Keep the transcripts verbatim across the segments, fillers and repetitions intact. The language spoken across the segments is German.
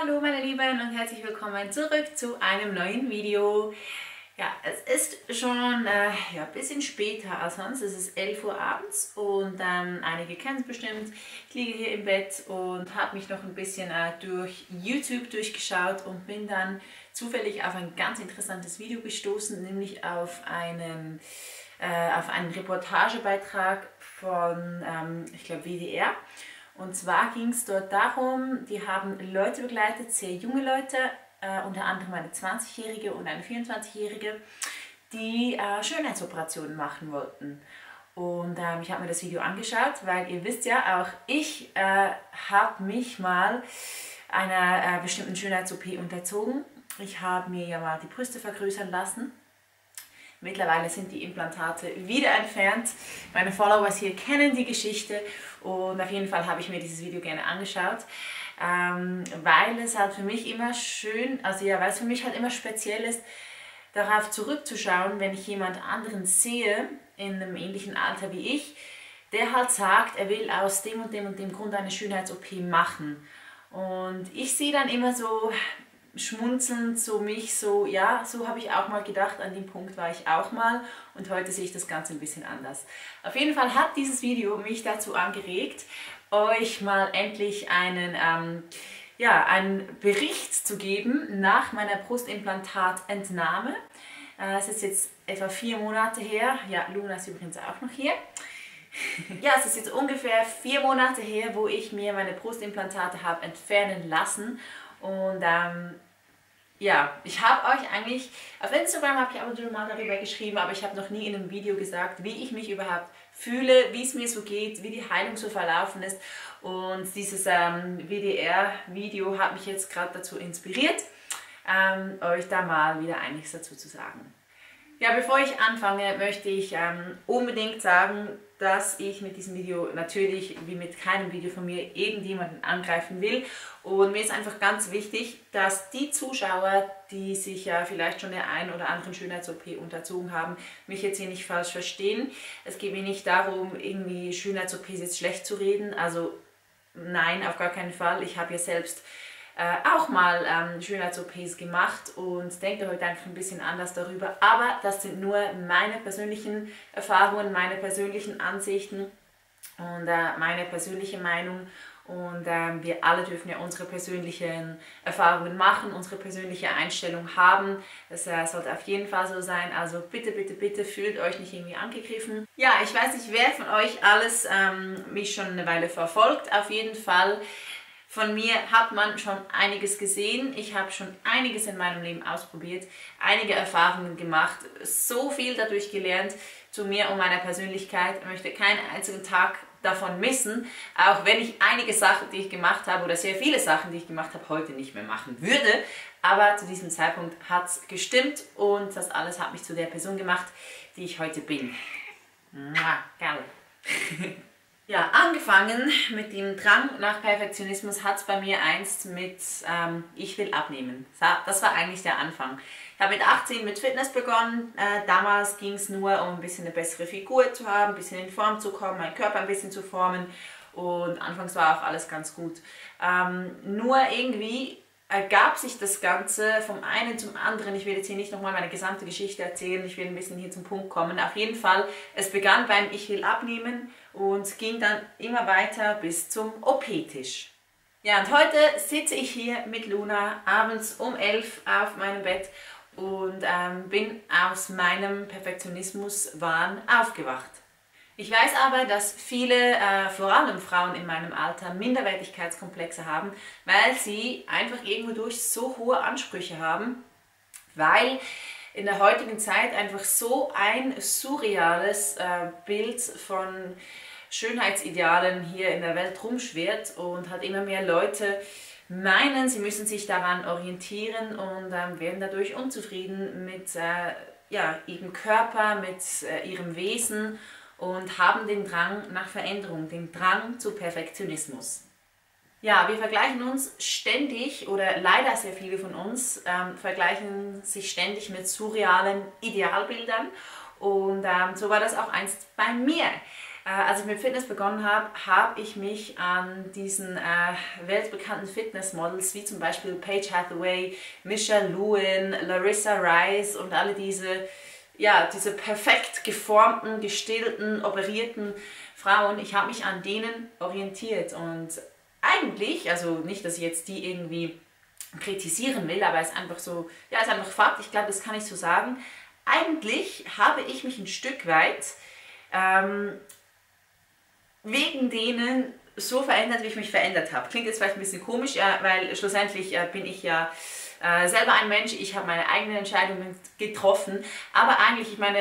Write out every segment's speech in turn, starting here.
Hallo meine Lieben und herzlich willkommen zurück zu einem neuen Video. Ja, es ist schon äh, ja, ein bisschen später als sonst, es ist elf Uhr abends und ähm, einige kennen es bestimmt. Ich liege hier im Bett und habe mich noch ein bisschen äh, durch YouTube durchgeschaut und bin dann zufällig auf ein ganz interessantes Video gestoßen, nämlich auf einen, äh, auf einen Reportagebeitrag von, ähm, ich glaube, W D R. Und zwar ging es dort darum, die haben Leute begleitet, sehr junge Leute, äh, unter anderem eine zwanzigjährige und eine vierundzwanzigjährige, die äh, Schönheitsoperationen machen wollten. Und ähm, ich habe mir das Video angeschaut, weil ihr wisst ja, auch ich äh, habe mich mal einer äh, bestimmten Schönheits-O P unterzogen. Ich habe mir ja mal die Brüste vergrößern lassen. Mittlerweile sind die Implantate wieder entfernt. Meine Followers hier kennen die Geschichte und auf jeden Fall habe ich mir dieses Video gerne angeschaut, ähm, weil es halt für mich immer schön, also ja, weil es für mich halt immer speziell ist, darauf zurückzuschauen, wenn ich jemand anderen sehe, in einem ähnlichen Alter wie ich, der halt sagt, er will aus dem und dem und dem Grund eine Schönheits-O P machen. Und ich sehe dann immer so schmunzelnd so mich, so, ja, so habe ich auch mal gedacht, an dem Punkt war ich auch mal und heute sehe ich das Ganze ein bisschen anders. Auf jeden Fall hat dieses Video mich dazu angeregt, euch mal endlich einen, ähm, ja, einen Bericht zu geben nach meiner Brustimplantatentnahme. Äh, es ist jetzt etwa vier Monate her, ja, Luna ist übrigens auch noch hier. Ja, es ist jetzt ungefähr vier Monate her, wo ich mir meine Brustimplantate habe entfernen lassen. Und ähm, ja, ich habe euch eigentlich, auf Instagram habe ich aber schon mal darüber geschrieben, aber ich habe noch nie in einem Video gesagt, wie ich mich überhaupt fühle, wie es mir so geht, wie die Heilung so verlaufen ist. Und dieses ähm, W D R-Video hat mich jetzt gerade dazu inspiriert, ähm, euch da mal wieder einiges dazu zu sagen. Ja, bevor ich anfange, möchte ich ähm, unbedingt sagen, dass ich mit diesem Video natürlich, wie mit keinem Video von mir, irgendjemanden angreifen will. Und mir ist einfach ganz wichtig, dass die Zuschauer, die sich ja vielleicht schon der einen oder anderen Schönheits-O P unterzogen haben, mich jetzt hier nicht falsch verstehen. Es geht mir nicht darum, irgendwie Schönheits-O Ps jetzt schlecht zu reden. Also nein, auf gar keinen Fall. Ich habe ja selbst Äh, auch mal ähm, Schönheits-O Ps gemacht und denke heute einfach ein bisschen anders darüber. Aber das sind nur meine persönlichen Erfahrungen, meine persönlichen Ansichten und äh, meine persönliche Meinung. Und äh, wir alle dürfen ja unsere persönlichen Erfahrungen machen, unsere persönliche Einstellung haben. Das äh, sollte auf jeden Fall so sein. Also bitte, bitte, bitte fühlt euch nicht irgendwie angegriffen. Ja, ich weiß nicht, wer von euch alles ähm, mich schon eine Weile verfolgt. Auf jeden Fall. Von mir hat man schon einiges gesehen, ich habe schon einiges in meinem Leben ausprobiert, einige Erfahrungen gemacht, so viel dadurch gelernt zu mir und meiner Persönlichkeit. Ich möchte keinen einzigen Tag davon missen, auch wenn ich einige Sachen, die ich gemacht habe oder sehr viele Sachen, die ich gemacht habe, heute nicht mehr machen würde. Aber zu diesem Zeitpunkt hat es gestimmt und das alles hat mich zu der Person gemacht, die ich heute bin. Mua, geil. Ja, angefangen mit dem Drang nach Perfektionismus hat es bei mir einst mit ähm, ich will abnehmen. Das war eigentlich der Anfang. Ich habe mit achtzehn mit Fitness begonnen. Äh, damals ging es nur um ein bisschen eine bessere Figur zu haben, ein bisschen in Form zu kommen, meinen Körper ein bisschen zu formen und anfangs war auch alles ganz gut. Ähm, nur irgendwie ergab sich das Ganze vom einen zum anderen. Ich will jetzt hier nicht nochmal meine gesamte Geschichte erzählen, ich will ein bisschen hier zum Punkt kommen. Auf jeden Fall, es begann beim Ich will abnehmen und ging dann immer weiter bis zum O P-Tisch. Ja, und heute sitze ich hier mit Luna abends um elf auf meinem Bett und ähm, bin aus meinem Perfektionismus-Wahn aufgewacht. Ich weiß aber, dass viele, äh, vor allem Frauen in meinem Alter, Minderwertigkeitskomplexe haben, weil sie einfach irgendwo durch so hohe Ansprüche haben, weil in der heutigen Zeit einfach so ein surreales äh, Bild von Schönheitsidealen hier in der Welt rumschwirrt und hat immer mehr Leute meinen, sie müssen sich daran orientieren und äh, werden dadurch unzufrieden mit äh, ja, ihrem Körper, mit äh, ihrem Wesen und haben den Drang nach Veränderung, den Drang zu Perfektionismus. Ja, wir vergleichen uns ständig, oder leider sehr viele von uns, ähm, vergleichen sich ständig mit surrealen Idealbildern und ähm, so war das auch einst bei mir. Äh, als ich mit Fitness begonnen habe, habe ich mich an diesen äh, weltbekannten Fitnessmodels wie zum Beispiel Paige Hathaway, Michelle Lewin, Larissa Rice und alle diese, ja, diese perfekt geformten, gestillten, operierten Frauen, ich habe mich an denen orientiert. Und eigentlich, also nicht, dass ich jetzt die irgendwie kritisieren will, aber es ist einfach so, ja, es ist einfach Fakt, ich glaube, das kann ich so sagen. Eigentlich habe ich mich ein Stück weit ähm, wegen denen so verändert, wie ich mich verändert habe. Klingt jetzt vielleicht ein bisschen komisch, ja, weil schlussendlich äh, bin ich ja äh, selber ein Mensch, ich habe meine eigenen Entscheidungen getroffen, aber eigentlich, ich meine,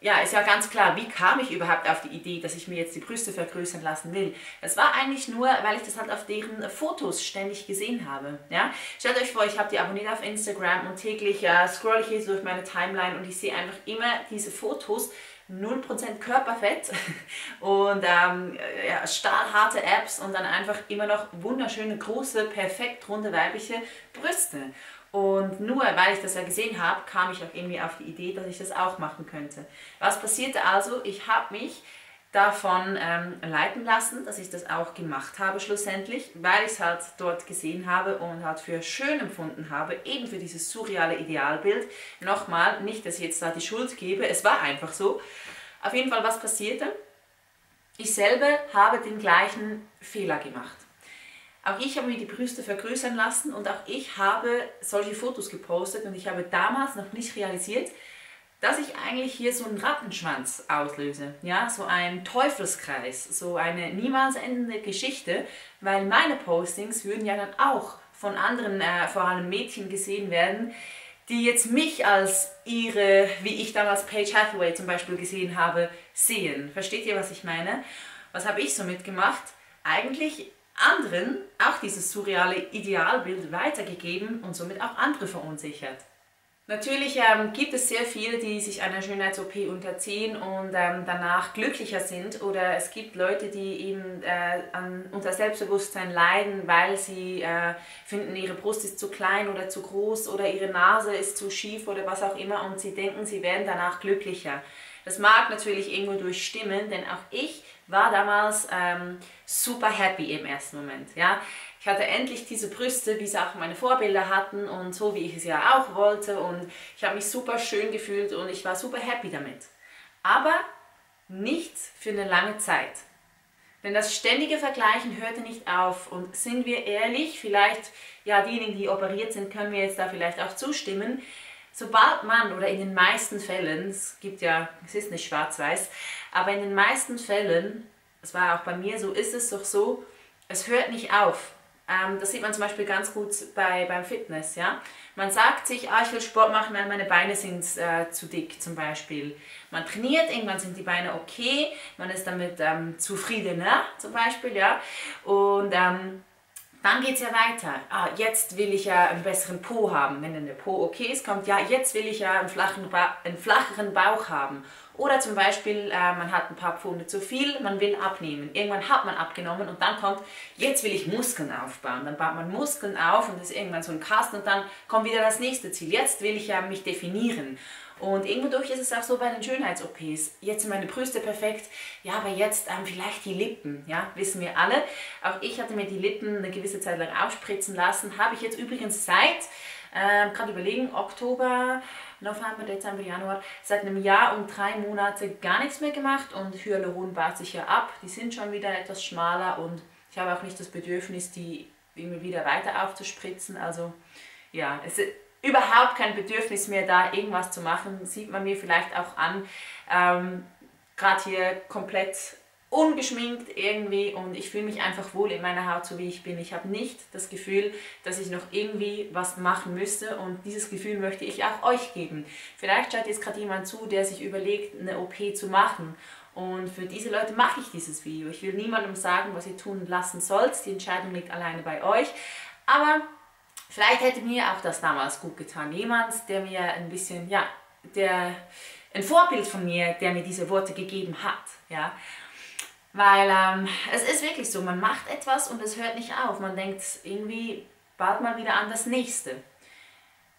ja, ist ja ganz klar, wie kam ich überhaupt auf die Idee, dass ich mir jetzt die Brüste vergrößern lassen will? Das war eigentlich nur, weil ich das halt auf deren Fotos ständig gesehen habe. Ja? Stellt euch vor, ich habe die abonniert auf Instagram und täglich äh, scroll ich hier durch meine Timeline und ich sehe einfach immer diese Fotos, null Prozent Körperfett und ähm, ja, stahlharte Abs und dann einfach immer noch wunderschöne, große, perfekt runde weibliche Brüste. Und nur weil ich das ja gesehen habe, kam ich auch irgendwie auf die Idee, dass ich das auch machen könnte. Was passierte also? Ich habe mich davon ähm, leiten lassen, dass ich das auch gemacht habe schlussendlich, weil ich es halt dort gesehen habe und halt für schön empfunden habe, eben für dieses surreale Idealbild. Nochmal, nicht, dass ich jetzt da die Schuld gebe, es war einfach so. Auf jeden Fall, was passierte? Ich selber habe den gleichen Fehler gemacht. Auch ich habe mir die Brüste vergrößern lassen und auch ich habe solche Fotos gepostet und ich habe damals noch nicht realisiert, dass ich eigentlich hier so einen Rattenschwanz auslöse, ja, so einen Teufelskreis, so eine niemals endende Geschichte, weil meine Postings würden ja dann auch von anderen, äh, vor allem Mädchen gesehen werden, die jetzt mich als ihre, wie ich damals Paige Hathaway zum Beispiel gesehen habe, sehen. Versteht ihr, was ich meine? Was habe ich so mitgemacht? Eigentlich anderen auch dieses surreale Idealbild weitergegeben und somit auch andere verunsichert. Natürlich ähm, gibt es sehr viele, die sich einer Schönheits-O P unterziehen und ähm, danach glücklicher sind, oder es gibt Leute, die eben äh, an, unter Selbstbewusstsein leiden, weil sie äh, finden, ihre Brust ist zu klein oder zu groß oder ihre Nase ist zu schief oder was auch immer, und sie denken, sie werden danach glücklicher. Das mag natürlich irgendwo durchstimmen, denn auch ich war damals ähm, super happy im ersten Moment, ja. Ich hatte endlich diese Brüste, wie es auch meine Vorbilder hatten und so, wie ich es ja auch wollte, und ich habe mich super schön gefühlt und ich war super happy damit. Aber nicht für eine lange Zeit. Denn das ständige Vergleichen hörte nicht auf, und sind wir ehrlich, vielleicht, ja, diejenigen, die operiert sind, können mir jetzt da vielleicht auch zustimmen, sobald man, oder in den meisten Fällen, es gibt ja, es ist nicht schwarz-weiß, aber in den meisten Fällen, das war auch bei mir so, ist es doch so, es hört nicht auf. Das sieht man zum Beispiel ganz gut bei, beim Fitness. Ja? Man sagt sich, ah, ich will Sport machen, weil meine Beine sind äh, zu dick zum Beispiel. Man trainiert, irgendwann sind die Beine okay, man ist damit ähm, zufriedener zum Beispiel. Ja? Und ähm, dann geht es ja weiter. Ah, jetzt will ich ja einen besseren Po haben. Wenn dann der Po okay ist, kommt, ja, jetzt will ich ja einen, flachen ba- einen flacheren Bauch haben. Oder zum Beispiel, äh, man hat ein paar Pfunde zu viel, man will abnehmen. Irgendwann hat man abgenommen und dann kommt, jetzt will ich Muskeln aufbauen. Dann baut man Muskeln auf und das ist irgendwann so ein Kasten und dann kommt wieder das nächste Ziel. Jetzt will ich ja mich definieren. Und irgendwodurch ist es auch so bei den Schönheits-O Ps. Jetzt sind meine Brüste perfekt, ja, aber jetzt ähm, vielleicht die Lippen, ja, wissen wir alle. Auch ich hatte mir die Lippen eine gewisse Zeit lang aufspritzen lassen. Habe ich jetzt übrigens seit, ähm, gerade überlegen, Oktober, November, Dezember, Januar, seit einem Jahr und drei Monate gar nichts mehr gemacht, und Hyaluron baut sich ja ab. Die sind schon wieder etwas schmaler und ich habe auch nicht das Bedürfnis, die irgendwie wieder weiter aufzuspritzen. Also ja, es ist überhaupt kein Bedürfnis mehr da, irgendwas zu machen. Sieht man mir vielleicht auch an, ähm, gerade hier komplett ungeschminkt irgendwie, und ich fühle mich einfach wohl in meiner Haut, so wie ich bin. Ich habe nicht das Gefühl, dass ich noch irgendwie was machen müsste, und dieses Gefühl möchte ich auch euch geben. Vielleicht schaut jetzt gerade jemand zu, der sich überlegt, eine O P zu machen, und für diese Leute mache ich dieses Video. Ich will niemandem sagen, was ihr tun und lassen sollt. Die Entscheidung liegt alleine bei euch, aber vielleicht hätte mir auch das damals gut getan. Jemand, der mir ein bisschen, ja, der, ein Vorbild von mir, der mir diese Worte gegeben hat, ja. Weil ähm, es ist wirklich so, man macht etwas und es hört nicht auf. Man denkt irgendwie bald mal wieder an das Nächste.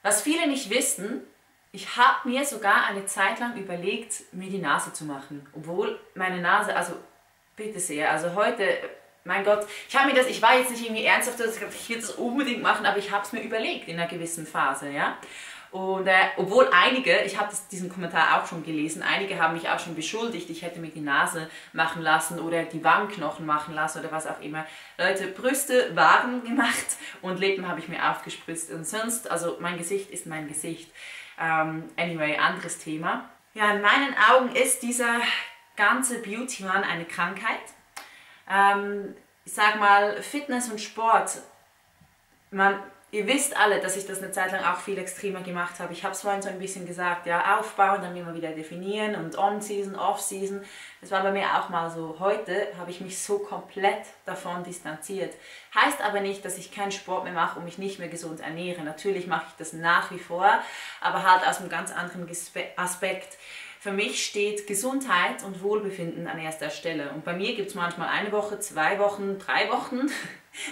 Was viele nicht wissen, ich habe mir sogar eine Zeit lang überlegt, mir die Nase zu machen. Obwohl meine Nase, also Bitte sehr, also heute, mein Gott, ich habe mir das, ich war jetzt nicht irgendwie ernsthaft, dass ich, ich will das unbedingt machen, aber ich habe es mir überlegt in einer gewissen Phase, ja. Und äh, obwohl einige, ich habe diesen Kommentar auch schon gelesen, einige haben mich auch schon beschuldigt, ich hätte mir die Nase machen lassen oder die Wangenknochen machen lassen oder was auch immer. Leute, Brüste waren gemacht und Lippen habe ich mir aufgespritzt und sonst, also mein Gesicht ist mein Gesicht. Ähm, anyway, anderes Thema. Ja, in meinen Augen ist dieser ganze Beauty-Wahn eine Krankheit. Ähm, ich sag mal, Fitness und Sport, man... Ihr wisst alle, dass ich das eine Zeit lang auch viel extremer gemacht habe. Ich habe es vorhin so ein bisschen gesagt, ja, aufbauen, dann immer wieder definieren und On-Season, Off-Season. Das war bei mir auch mal so. Heute habe ich mich so komplett davon distanziert. Heißt aber nicht, dass ich keinen Sport mehr mache und mich nicht mehr gesund ernähre. Natürlich mache ich das nach wie vor, aber halt aus einem ganz anderen Aspekt. Für mich steht Gesundheit und Wohlbefinden an erster Stelle. Und bei mir gibt es manchmal eine Woche, zwei Wochen, drei Wochen,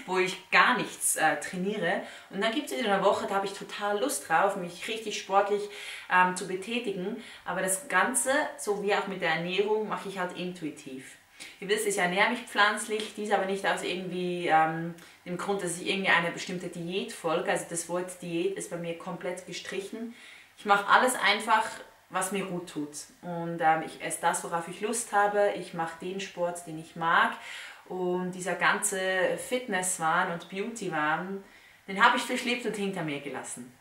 wo ich gar nichts äh, trainiere. Und dann gibt es wieder eine Woche, da habe ich total Lust drauf, mich richtig sportlich ähm, zu betätigen. Aber das Ganze, so wie auch mit der Ernährung, mache ich halt intuitiv. Ihr wisst, ich ernähre mich pflanzlich, dies aber nicht aus irgendwie ähm, dem Grund, dass ich irgendwie eine bestimmte Diät folge. Also das Wort Diät ist bei mir komplett gestrichen. Ich mache alles einfach, was mir gut tut. Und ähm, ich esse das, worauf ich Lust habe. Ich mache den Sport, den ich mag. Und dieser ganze Fitness-Wahn und Beauty-Wahn, den habe ich durchlebt und hinter mir gelassen.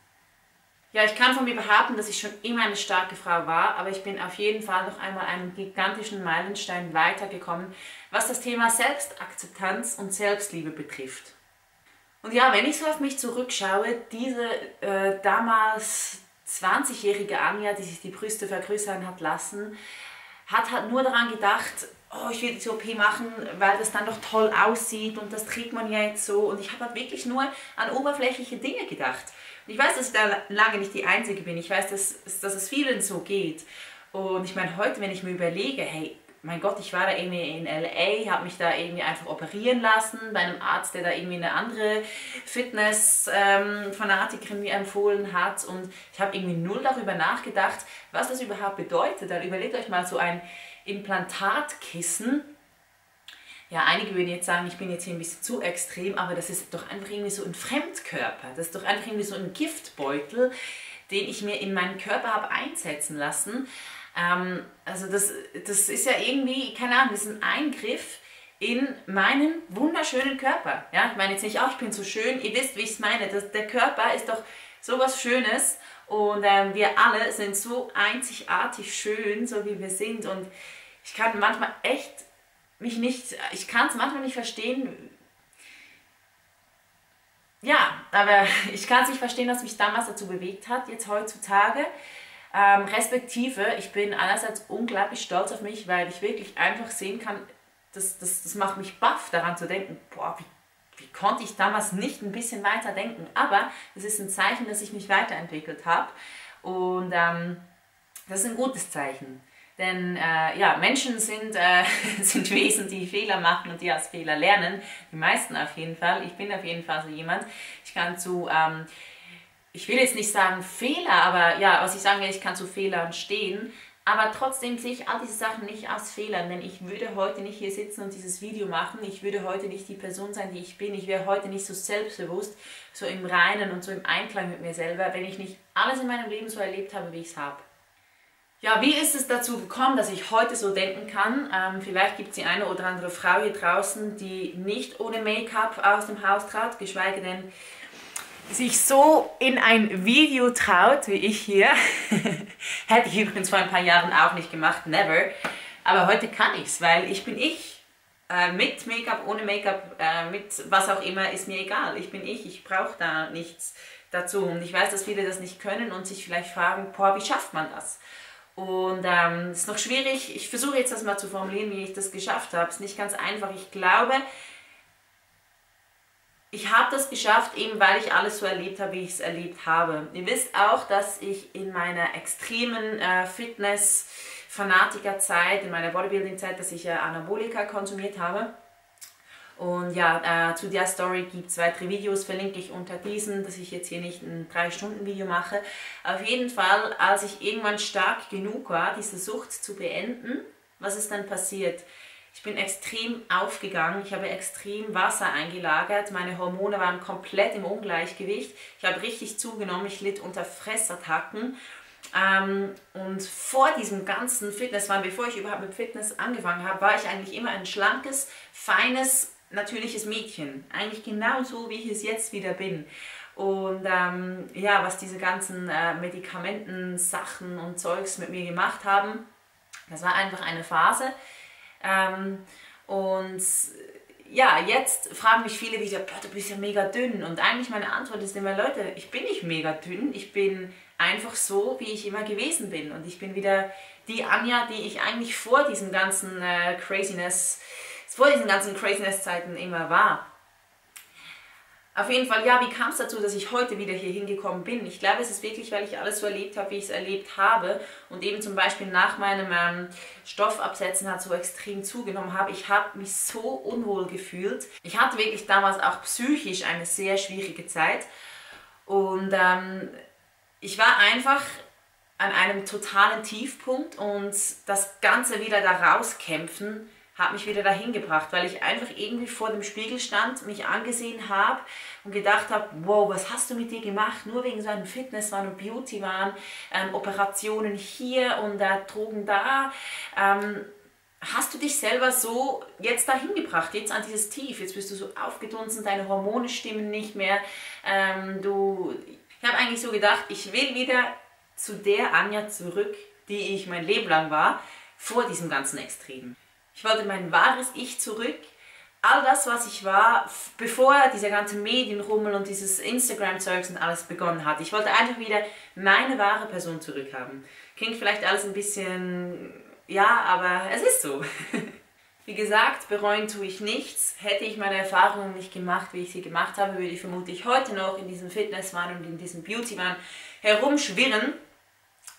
Ja, ich kann von mir behaupten, dass ich schon immer eine starke Frau war, aber ich bin auf jeden Fall noch einmal einen gigantischen Meilenstein weitergekommen, was das Thema Selbstakzeptanz und Selbstliebe betrifft. Und ja, wenn ich so auf mich zurückschaue, diese äh, damals zwanzigjährige Anja, die sich die Brüste vergrößern hat lassen, hat halt nur daran gedacht, oh, ich will die O P machen, weil das dann doch toll aussieht und das trägt man ja jetzt so. Und ich habe halt wirklich nur an oberflächliche Dinge gedacht. Und ich weiß, dass ich da lange nicht die Einzige bin. Ich weiß, dass, dass es vielen so geht. Und ich meine, heute, wenn ich mir überlege, hey, mein Gott, ich war da irgendwie in L A, habe mich da irgendwie einfach operieren lassen bei einem Arzt, der da irgendwie eine andere Fitness-Fanatikerin mir empfohlen hat. Und ich habe irgendwie null darüber nachgedacht, was das überhaupt bedeutet. Dann überlegt euch mal so ein Implantatkissen. Ja, einige würden jetzt sagen, ich bin jetzt hier ein bisschen zu extrem, aber das ist doch einfach irgendwie so ein Fremdkörper. Das ist doch einfach irgendwie so ein Giftbeutel, den ich mir in meinen Körper habe einsetzen lassen. Ähm, also das, das ist ja irgendwie, keine Ahnung, das ist ein Eingriff in meinen wunderschönen Körper. Ja, ich meine jetzt nicht, oh, ich bin so schön, ihr wisst, wie ich es meine. Das, der Körper ist doch sowas Schönes und ähm, wir alle sind so einzigartig schön, so wie wir sind. Und ich kann manchmal echt mich nicht, ich kann es manchmal nicht verstehen. Ja, aber ich kann es nicht verstehen, was mich damals dazu bewegt hat, jetzt heutzutage. Ähm, respektive, ich bin einerseits unglaublich stolz auf mich, weil ich wirklich einfach sehen kann, das, das, das macht mich baff, daran zu denken, boah, wie, wie konnte ich damals nicht ein bisschen weiter denken? Aber es ist ein Zeichen, dass ich mich weiterentwickelt habe und ähm, das ist ein gutes Zeichen. Denn äh, ja, Menschen sind, äh, sind Wesen, die Fehler machen und die aus Fehler lernen. Die meisten auf jeden Fall. Ich bin auf jeden Fall so jemand. Ich kann zu... Ähm, Ich will jetzt nicht sagen Fehler, aber ja, was ich sagen will, ich kann zu Fehlern stehen, aber trotzdem sehe ich all diese Sachen nicht als Fehlern, denn ich würde heute nicht hier sitzen und dieses Video machen, ich würde heute nicht die Person sein, die ich bin, ich wäre heute nicht so selbstbewusst, so im Reinen und so im Einklang mit mir selber, wenn ich nicht alles in meinem Leben so erlebt habe, wie ich es habe. Ja, wie ist es dazu gekommen, dass ich heute so denken kann? Ähm, vielleicht gibt es die eine oder andere Frau hier draußen, die nicht ohne Make-up aus dem Haus trat, geschweige denn sich so in ein Video traut, wie ich hier. Hätte ich übrigens vor ein paar Jahren auch nicht gemacht, never. Aber heute kann ich's, weil ich bin ich. Äh, mit Make-up, ohne Make-up, äh, mit was auch immer, ist mir egal. Ich bin ich, ich brauche da nichts dazu. Und ich weiß, dass viele das nicht können und sich vielleicht fragen, boah, wie schafft man das? Und ähm, ist noch schwierig. Ich versuche jetzt das mal zu formulieren, wie ich das geschafft habe. Ist nicht ganz einfach. Ich glaube... Ich habe das geschafft, eben weil ich alles so erlebt habe, wie ich es erlebt habe. Ihr wisst auch, dass ich in meiner extremen äh, Fitness-Fanatiker-Zeit, in meiner Bodybuilding-Zeit, dass ich äh, Anabolika konsumiert habe. Und ja, äh, zu der Story gibt es weitere Videos, verlinke ich unter diesen, dass ich jetzt hier nicht ein drei Stunden Video mache. Auf jeden Fall, als ich irgendwann stark genug war, diese Sucht zu beenden, was ist dann passiert? Ich bin extrem aufgegangen, ich habe extrem Wasser eingelagert, meine Hormone waren komplett im Ungleichgewicht, ich habe richtig zugenommen, ich litt unter Fressattacken. Ähm, und vor diesem ganzen Fitnesswahn, bevor ich überhaupt mit Fitness angefangen habe, war ich eigentlich immer ein schlankes, feines, natürliches Mädchen. Eigentlich genau so, wie ich es jetzt wieder bin. Und ähm, ja, was diese ganzen äh, Medikamenten-Sachen und Zeugs mit mir gemacht haben, das war einfach eine Phase. Ähm, und ja, jetzt fragen mich viele wieder, boah, du bist ja mega dünn. Und eigentlich meine Antwort ist immer, Leute, ich bin nicht mega dünn, ich bin einfach so, wie ich immer gewesen bin. Und ich bin wieder die Anja, die ich eigentlich vor diesen ganzen äh, Craziness, vor diesen ganzen Craziness-Zeiten immer war. Auf jeden Fall, ja, wie kam es dazu, dass ich heute wieder hier hingekommen bin? Ich glaube, es ist wirklich, weil ich alles so erlebt habe, wie ich es erlebt habe. Und eben zum Beispiel nach meinem ähm, Stoffabsetzen hat so extrem zugenommen habe. Ich habe mich so unwohl gefühlt. Ich hatte wirklich damals auch psychisch eine sehr schwierige Zeit. Und ähm, ich war einfach an einem totalen Tiefpunkt und das Ganze wieder da rauskämpfen hat mich wieder dahin gebracht, weil ich einfach irgendwie vor dem Spiegel stand, mich angesehen habe und gedacht habe, wow, was hast du mit dir gemacht? Nur wegen so einem Fitnesswahn und Beautywahn, ähm, Operationen hier und äh, Drogen da. Ähm, hast du dich selber so jetzt dahin gebracht, jetzt an dieses Tief? Jetzt bist du so aufgedunsen, deine Hormone stimmen nicht mehr. Ähm, du, ich habe eigentlich so gedacht, ich will wieder zu der Anja zurück, die ich mein Leben lang war, vor diesem ganzen Extremen. Ich wollte mein wahres Ich zurück. All das, was ich war, bevor dieser ganze Medienrummel und dieses Instagram-Zeugs und alles begonnen hat. Ich wollte einfach wieder meine wahre Person zurückhaben. Klingt vielleicht alles ein bisschen, ja, aber es ist so. Wie gesagt, bereuen tue ich nichts. Hätte ich meine Erfahrungen nicht gemacht, wie ich sie gemacht habe, würde ich vermutlich heute noch in diesem Fitnesswahn und in diesem Beautywahn herumschwirren.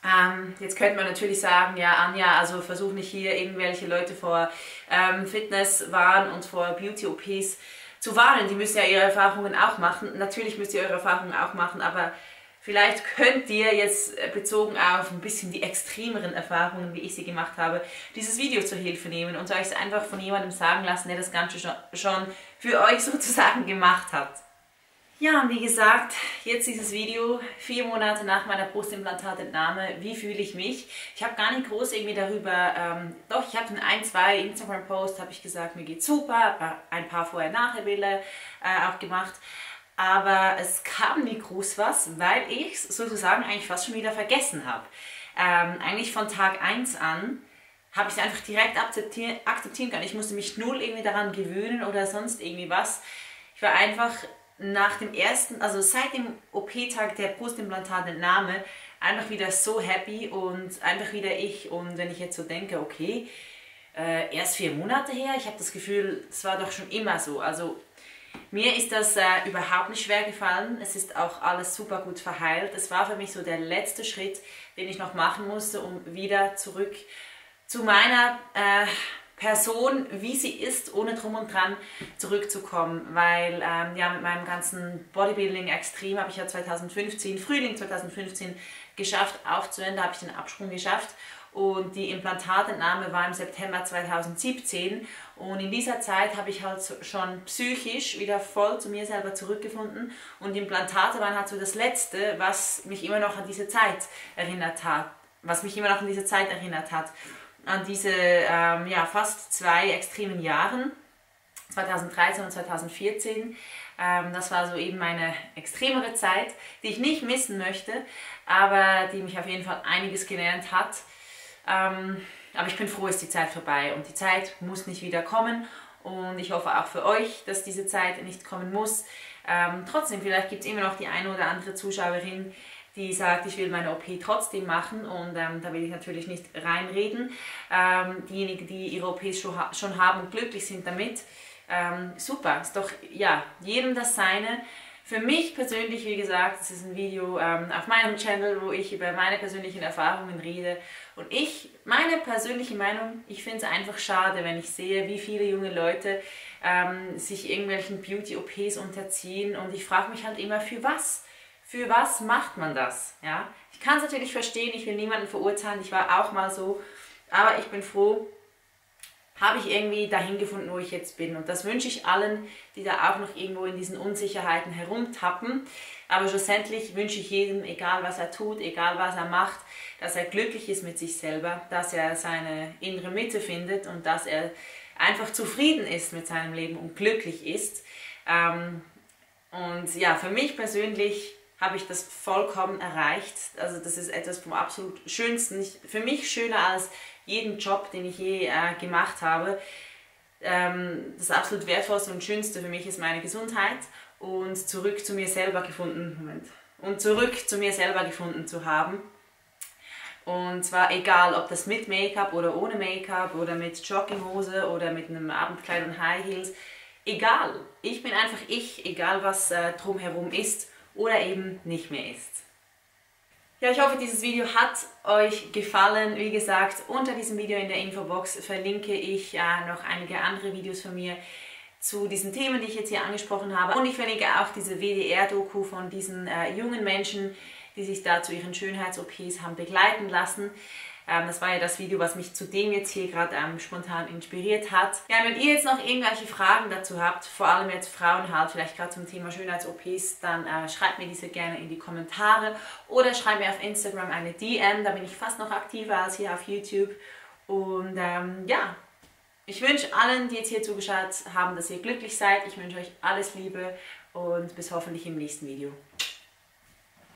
Ähm, jetzt könnte man natürlich sagen, ja Anja, also versuch nicht hier irgendwelche Leute vor ähm, Fitnesswahn und vor Beauty-O Ps zu warnen. Die müssen ja ihre Erfahrungen auch machen. Natürlich müsst ihr eure Erfahrungen auch machen, aber vielleicht könnt ihr jetzt bezogen auf ein bisschen die extremeren Erfahrungen, wie ich sie gemacht habe, dieses Video zur Hilfe nehmen und euch es einfach von jemandem sagen lassen, der das Ganze schon für euch sozusagen gemacht hat. Ja, und wie gesagt, jetzt dieses Video, vier Monate nach meiner Brustimplantatentnahme, wie fühle ich mich? Ich habe gar nicht groß irgendwie darüber, ähm, doch, ich habe in ein, zwei Instagram-Posts, habe ich gesagt, mir geht's super, ein paar Vorher-Nachher-Bilder äh, auch gemacht. Aber es kam nie groß was, weil ich es sozusagen eigentlich fast schon wieder vergessen habe. Ähm, eigentlich von Tag eins an habe ich es einfach direkt akzeptieren, akzeptieren können. Ich musste mich null irgendwie daran gewöhnen oder sonst irgendwie was. Ich war einfach nach dem ersten, also seit dem O P-Tag der Brustimplantatentnahme einfach wieder so happy und einfach wieder ich. Und wenn ich jetzt so denke, okay, äh, erst vier Monate her, ich habe das Gefühl, es war doch schon immer so. Also mir ist das äh, überhaupt nicht schwer gefallen. Es ist auch alles super gut verheilt. Es war für mich so der letzte Schritt, den ich noch machen musste, um wieder zurück zu meiner äh, Person, wie sie ist, ohne Drum und Dran zurückzukommen. Weil ähm, ja, mit meinem ganzen Bodybuilding extrem habe ich ja zweitausendfünfzehn, Frühling zweitausendfünfzehn geschafft, aufzuhören. Da habe ich den Absprung geschafft. Und die Implantatentnahme war im September zweitausendsiebzehn und in dieser Zeit habe ich halt schon psychisch wieder voll zu mir selber zurückgefunden und die Implantate waren halt so das Letzte, was mich immer noch an diese Zeit erinnert hat, was mich immer noch an diese Zeit erinnert hat, an diese ähm, ja, fast zwei extremen Jahren, zweitausenddreizehn und zweitausendvierzehn. Das war so eben meine extremere Zeit, die ich nicht missen möchte, aber die mich auf jeden Fall einiges gelernt hat. Aber ich bin froh, ist die Zeit vorbei und die Zeit muss nicht wieder kommen und ich hoffe auch für euch, dass diese Zeit nicht kommen muss. Trotzdem, vielleicht gibt es immer noch die eine oder andere Zuschauerin, die sagt, ich will meine O P trotzdem machen und ähm, da will ich natürlich nicht reinreden. Ähm, diejenigen, die ihre O Ps schon, ha schon haben und glücklich sind damit, ähm, super, ist doch, ja, jedem das Seine. Für mich persönlich, wie gesagt, es ist ein Video ähm, auf meinem Channel, wo ich über meine persönlichen Erfahrungen rede und ich, meine persönliche Meinung, ich finde es einfach schade, wenn ich sehe, wie viele junge Leute ähm, sich irgendwelchen Beauty-O Ps unterziehen und ich frage mich halt immer, für was? Für was macht man das? Ja? Ich kann es natürlich verstehen, ich will niemanden verurteilen, ich war auch mal so, aber ich bin froh, habe ich irgendwie dahin gefunden, wo ich jetzt bin. Und das wünsche ich allen, die da auch noch irgendwo in diesen Unsicherheiten herumtappen. Aber schlussendlich wünsche ich jedem, egal was er tut, egal was er macht, dass er glücklich ist mit sich selber, dass er seine innere Mitte findet und dass er einfach zufrieden ist mit seinem Leben und glücklich ist. Und ja, für mich persönlich habe ich das vollkommen erreicht. Also das ist etwas vom absolut Schönsten. Für mich schöner als jeden Job, den ich je äh, gemacht habe. Ähm, das absolut Wertvollste und Schönste für mich ist meine Gesundheit und zurück zu mir selber gefunden Moment. und zurück zu mir selber gefunden zu haben. Und zwar egal, ob das mit Make-up oder ohne Make-up oder mit Jogginghose oder mit einem Abendkleid und High Heels. Egal, ich bin einfach ich, egal was äh, drumherum ist oder eben nicht mehr ist. Ja, ich hoffe, dieses Video hat euch gefallen. Wie gesagt, unter diesem Video in der Infobox verlinke ich äh, noch einige andere Videos von mir zu diesen Themen, die ich jetzt hier angesprochen habe. Und ich verlinke auch diese W D R-Doku von diesen äh, jungen Menschen, die sich da zu ihren Schönheits-O Ps haben begleiten lassen. Ähm, das war ja das Video, was mich zu dem jetzt hier gerade ähm, spontan inspiriert hat. Ja, wenn ihr jetzt noch irgendwelche Fragen dazu habt, vor allem jetzt Frauen halt, vielleicht gerade zum Thema Schönheits-O Ps, dann äh, schreibt mir diese gerne in die Kommentare oder schreibt mir auf Instagram eine D M, da bin ich fast noch aktiver als hier auf YouTube. Und ähm, ja, ich wünsche allen, die jetzt hier zugeschaut haben, dass ihr glücklich seid. Ich wünsche euch alles Liebe und bis hoffentlich im nächsten Video.